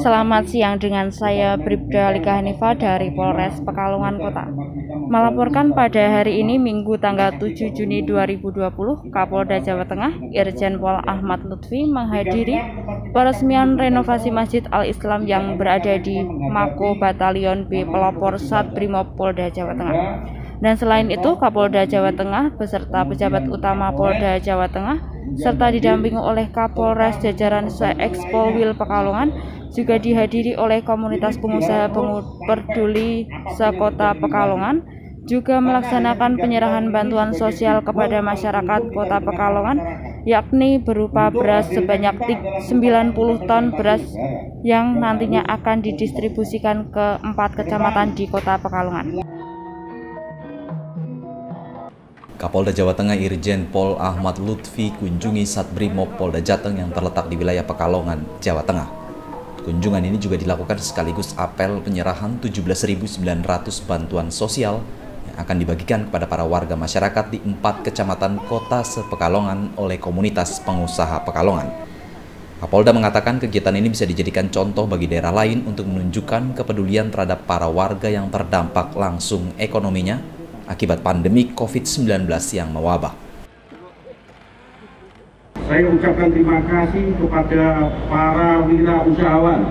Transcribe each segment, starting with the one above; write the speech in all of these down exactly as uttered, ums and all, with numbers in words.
Selamat siang, dengan saya Bribda Lika Hanifah dari Polres Pekalongan Kota. Melaporkan pada hari ini Minggu tanggal tujuh Juni dua ribu dua puluh, Kapolda Jawa Tengah Irjen Pol Ahmad Luthfi menghadiri peresmian renovasi Masjid Al Islam yang berada di Mako Batalion B Pelopor Satbrimob Polda Jawa Tengah. Dan selain itu, Kapolda Jawa Tengah beserta pejabat utama Polda Jawa Tengah serta didampingi oleh Kapolres jajaran se-Ekspolwil Pekalongan juga dihadiri oleh komunitas pengusaha peduli sekota Pekalongan, juga melaksanakan penyerahan bantuan sosial kepada masyarakat kota Pekalongan, yakni berupa beras sebanyak sembilan puluh ton beras yang nantinya akan didistribusikan ke empat kecamatan di kota Pekalongan. Kapolda Jawa Tengah Irjen Pol Ahmad Luthfi kunjungi Satbrimob Polda Jateng yang terletak di wilayah Pekalongan, Jawa Tengah. Kunjungan ini juga dilakukan sekaligus apel penyerahan tujuh belas ribu sembilan ratus bantuan sosial yang akan dibagikan kepada para warga masyarakat di empat kecamatan kota se-Pekalongan oleh komunitas pengusaha Pekalongan. Kapolda mengatakan kegiatan ini bisa dijadikan contoh bagi daerah lain untuk menunjukkan kepedulian terhadap para warga yang terdampak langsung ekonominya akibat pandemi COVID sembilan belas yang mewabah. Saya ucapkan terima kasih kepada para wirausahawan,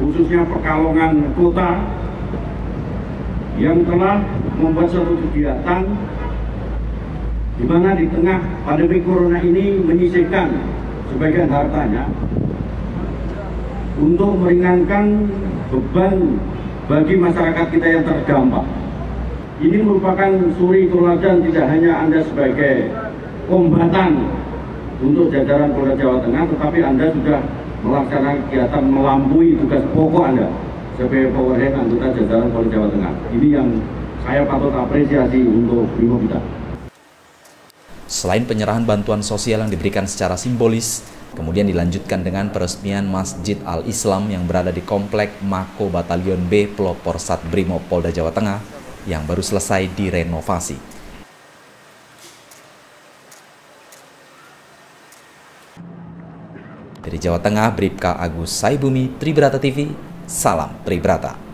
khususnya Pekalongan Kota, yang telah membuat suatu kegiatan di mana di tengah pandemi Corona ini menyisihkan sebagian hartanya untuk meringankan beban bagi masyarakat kita yang terdampak. Ini merupakan suri teladan tidak hanya Anda sebagai kombatan untuk jajaran Polda Jawa Tengah, tetapi Anda sudah melaksanakan kegiatan melampaui tugas pokok Anda sebagai Powerhead anggota jajaran Polda Jawa Tengah. Ini yang saya patut apresiasi untuk Brimob kita. Selain penyerahan bantuan sosial yang diberikan secara simbolis, kemudian dilanjutkan dengan peresmian Masjid Al Islam yang berada di komplek Mako Batalion B Pelopor Satbrimob Polda Jawa Tengah yang baru selesai direnovasi. Dari Jawa Tengah, Bripka Agus Saibumi, TRIBRATA T V, salam TRIBRATA.